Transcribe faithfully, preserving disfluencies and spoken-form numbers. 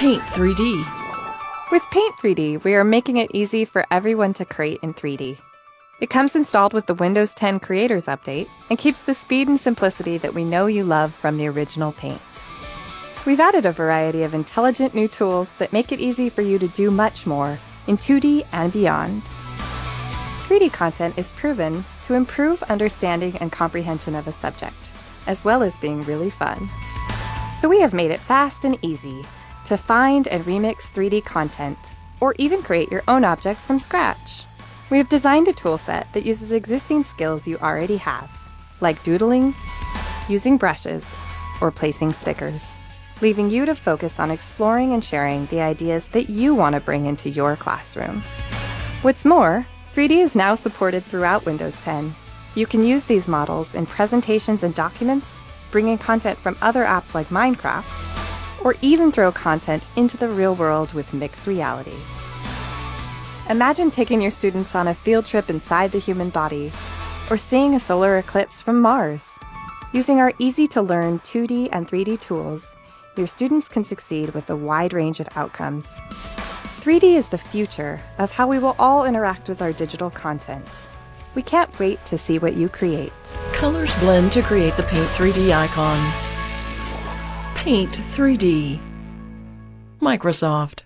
Paint three D. With Paint three D, we are making it easy for everyone to create in three D. It comes installed with the Windows ten Creators Update and keeps the speed and simplicity that we know you love from the original Paint. We've added a variety of intelligent new tools that make it easy for you to do much more in two D and beyond. three D content is proven to improve understanding and comprehension of a subject, as well as being really fun. So we have made it fast and easy to find and remix three D content, or even create your own objects from scratch. We have designed a toolset that uses existing skills you already have, like doodling, using brushes, or placing stickers, leaving you to focus on exploring and sharing the ideas that you want to bring into your classroom. What's more, three D is now supported throughout Windows ten. You can use these models in presentations and documents, bring in content from other apps like Minecraft, or even throw content into the real world with mixed reality. Imagine taking your students on a field trip inside the human body, or seeing a solar eclipse from Mars. Using our easy-to-learn two D and three D tools, your students can succeed with a wide range of outcomes. three D is the future of how we will all interact with our digital content. We can't wait to see what you create. Colors blend to create the Paint three D icon. Paint three D. Microsoft.